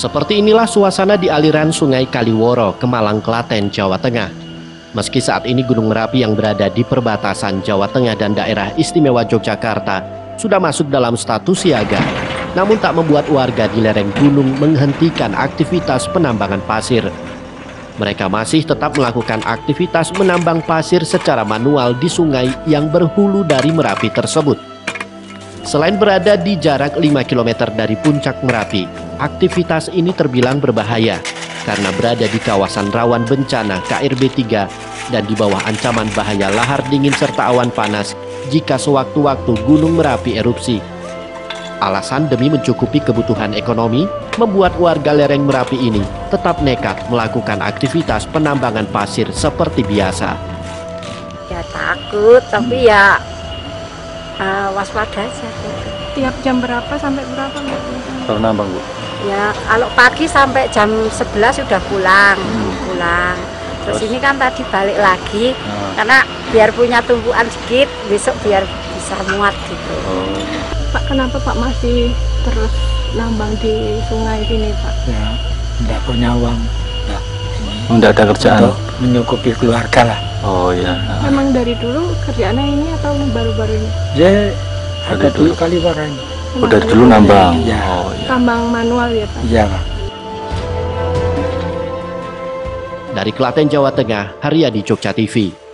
Seperti inilah suasana di aliran Sungai Kaliworo, Kemalang, Klaten, Jawa Tengah. Meski saat ini Gunung Merapi yang berada di perbatasan Jawa Tengah dan daerah istimewa Yogyakarta sudah masuk dalam status siaga, namun tak membuat warga di lereng gunung menghentikan aktivitas penambangan pasir. Mereka masih tetap melakukan aktivitas menambang pasir secara manual di sungai yang berhulu dari Merapi tersebut. Selain berada di jarak 5 km dari puncak Merapi, aktivitas ini terbilang berbahaya karena berada di kawasan rawan bencana KRB 3 dan di bawah ancaman bahaya lahar dingin serta awan panas jika sewaktu-waktu Gunung Merapi erupsi. Alasan demi mencukupi kebutuhan ekonomi membuat warga lereng Merapi ini tetap nekat melakukan aktivitas penambangan pasir seperti biasa. Ya takut, tapi ya waspada aja. Tiap jam berapa sampai berapa? Kalau nambang, Bu? Ya, kalau pagi sampai jam 11 sudah pulang. Terus ini kan tadi balik lagi, karena biar punya tumpuan sedikit, besok biar bisa muat gitu. Pak, kenapa Pak masih terus nambang di sungai ini, Pak? Ya, enggak punya uang, enggak ada kerjaan untuk menyukupi keluarga lah. Oh iya. Memang dari dulu kerjaannya ini atau baru-baru ini? Ya, ada dulu kali barang. Udah dulu nambang. Ya. Oh, iya. Tambang manual ya, Pak? Iya, Pak. Dari Klaten, Jawa Tengah, Hariadi, Jogja TV.